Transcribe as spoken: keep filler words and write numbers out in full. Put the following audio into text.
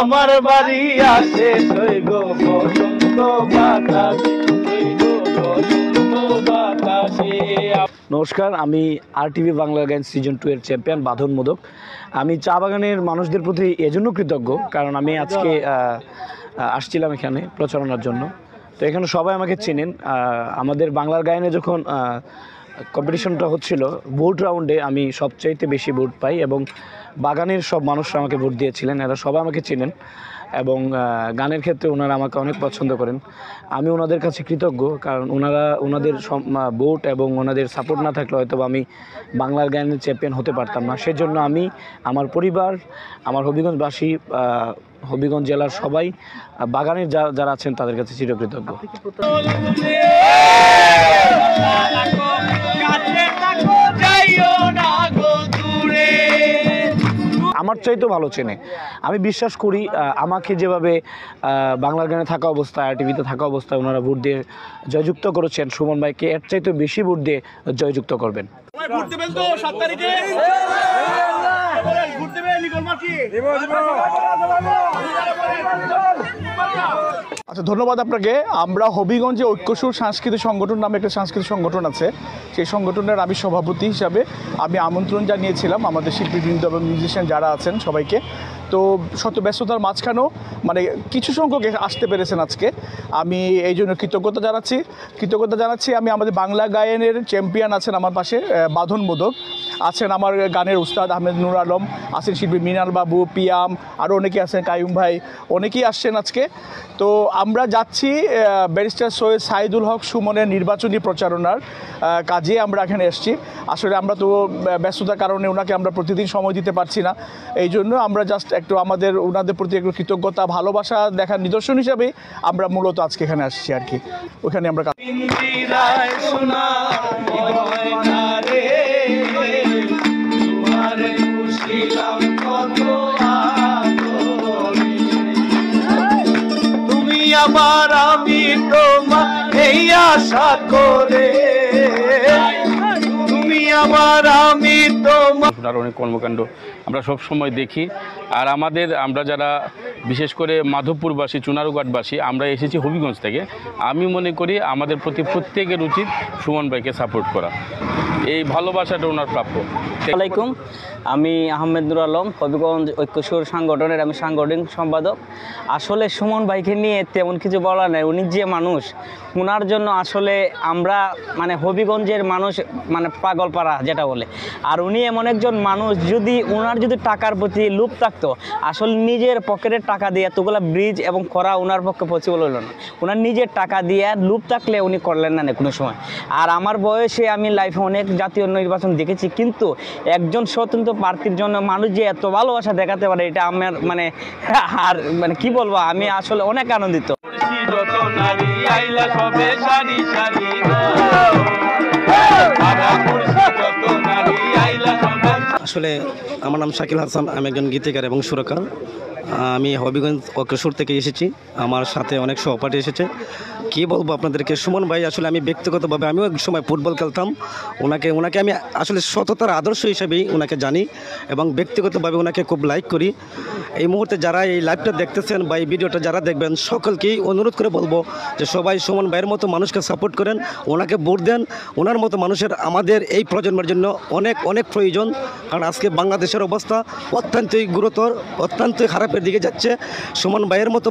আমার বাড়ি আসে শৈব বসন্ত বাতাসে, শৈব বসন্ত বাতাসে। নমস্কার, আমি আর টিভি বাংলা গান সিজন টু এর চ্যাম্পিয়ন বাঁধন মোদক। আমি চা বাগানের মানুষদের প্রতি এজন্য কৃতজ্ঞ, কারণ আমি আজকে আসছিলাম এখানে প্রচারণার জন্য। তো এখানে সবাই আমাকে চেনেন। আমাদের বাংলার গায়নে যখন কম্পিটিশনটা হচ্ছিল, ভোট রাউন্ডে আমি সবচাইতে বেশি ভোট পাই এবং বাগানের সব মানুষরা আমাকে ভোট দিয়েছিলেন। এরা সবাই আমাকে চেনেন এবং গানের ক্ষেত্রে ওনারা আমাকে অনেক পছন্দ করেন। আমি ওনাদের কাছে কৃতজ্ঞ, কারণ ওনারা ওনাদের ভোট এবং ওনাদের সাপোর্ট না থাকলে হয়তো আমি বাংলার গানের চ্যাম্পিয়ন হতে পারতাম না। সেজন্য আমি, আমার পরিবার, আমার হবিগঞ্জবাসী, হবিগঞ্জ জেলার সবাই, বাগানের যারা যারা আছেন তাদের কাছে চিরকৃতজ্ঞ। আমার চাইতেও ভালো চেনে। আমি বিশ্বাস করি আমাকে যেভাবে বাংলার গানে থাকা অবস্থায়, আর টিভিতে থাকা অবস্থায় ওনারা ভোট দিয়ে জয়যুক্ত করেছেন, সুমন ভাইকে এর চাইতেও বেশি ভোট দিয়ে জয়যুক্ত করবেন। আচ্ছা, ধন্যবাদ আপনাকে। আমরা হবিগঞ্জে ঐক্যসুর সাংস্কৃতিক সংগঠন নামে একটা সাংস্কৃতিক সংগঠন আছে, সেই সংগঠনের আমি সভাপতি হিসাবে আমি আমন্ত্রণ জানিয়েছিলাম আমাদের শিল্পীবৃন্দ এবং মিউজিশিয়ান যারা আছেন সবাইকে। তো শত ব্যস্ততার মাঝখানেও মানে কিছু সংখ্যক আসতে পেরেছেন আজকে, আমি এই জন্য কৃতজ্ঞতা জানাচ্ছি কৃতজ্ঞতা জানাচ্ছি আমি আমাদের বাংলা গায়নের চ্যাম্পিয়ন আছেন আমার পাশে বাঁধন মোদক, আছেন আমার গানের উস্তাদ আহমেদ নুর আলম, আছেন শিল্পী মিনাল বাবু, পিয়াম, আরও অনেকেই আছেন, কাইম ভাই, অনেকেই আসছেন আজকে। তো আমরা যাচ্ছি ব্যারিস্টার সৈয়দ সাইদুল হক সুমনের নির্বাচনী প্রচারণার কাজে আমরা এখানে এসেছি। আসলে আমরা তো ব্যস্ততার কারণে ওনাকে আমরা প্রতিদিন সময় দিতে পারছি না, এই জন্য আমরা জাস্ট একটু আমাদের ওনাদের প্রতি একটু কৃতজ্ঞতা, ভালোবাসা দেখার নিদর্শন হিসাবে আমরা মূলত আজকে এখানে আসছি আর কি। ওখানে আমরা তুমি আবার আমি তোমার এই আশা করে, তুমি আবার আমি তোমার। আরও অনেক কর্মকাণ্ড আমরা সব সময় দেখি। আর আমাদের, আমরা যারা বিশেষ করে মাধবপুরবাসী, চুনারুঘাটবাসী, আমরা এসেছি হবিগঞ্জ থেকে, আমি মনে করি আমাদের প্রতি প্রত্যেকের উচিত সুমন ভাইকে সাপোর্ট করা। এই ভালোবাসাটা ওনার প্রাপ্য। আসসালামু আলাইকুম, আমি আহমেদ নুর আলম, হবিগঞ্জ ঐক্যসুর সংগঠনের আমি সাংগঠনিক সম্পাদক। আসলে সুমন ভাইকে নিয়ে তেমন কিছু বলা নেই, উনি যে মানুষ, ওনার জন্য আসলে আমরা মানে হবিগঞ্জের মানুষ মানে পাগলপাড়া যেটা বলে। আর উনি এমন একজন মানুষ, যদি ওনার যদি টাকার প্রতি লোভ থাকতো, আসলে নিজের পকেটের টাকা দিয়ে এতগুলো ব্রিজ এবং করা ওনার পক্ষে পসিবল হলো না। ওনার নিজের টাকা দিয়ে লোভ থাকলে উনি করলেন না কোনো সময়। আর আমার বয়সে আমি লাইফে অনেক জাতীয় নির্বাচন দেখেছি, কিন্তু একজন স্বতন্ত্র প্রার্থীর জন্য মানুষ যে এত ভালোবাসা দেখাতে পারে, এটা আমার মানে আর মানে কি বলবো, আমি আসলে অনেক আনন্দিত। আসলে আমার নাম শাকিল হাসান, আমি একজন গীতিকার এবং সুরকার। আমি হবিগঞ্জ ঐক্যসুর থেকে এসেছি, আমার সাথে অনেক সহপাঠী এসেছে। কি বলবো আপনাদেরকে, সুমন ভাই আসলে আমি ব্যক্তিগতভাবে আমিও এক সময় ফুটবল খেলতাম, ওনাকে ওনাকে আমি আসলে সততার আদর্শ হিসেবেই ওনাকে জানি এবং ব্যক্তিগতভাবে ওনাকে খুব লাইক করি। এই মুহূর্তে যারা এই লাইভটা দেখতেছেন বা এই ভিডিওটা যারা দেখবেন, সকলকেই অনুরোধ করে বলবো যে সবাই সুমন ভাইয়ের মতো মানুষকে সাপোর্ট করেন, ওনাকে ভোট দেন। ওনার মতো মানুষের আমাদের এই প্রজন্মের জন্য অনেক অনেক প্রয়োজন, কারণ আজকে বাংলাদেশের অবস্থা অত্যন্তই গুরুতর, অত্যন্তই খারাপ দিকে যাচ্ছে। সুমন ভাইয়ের মতো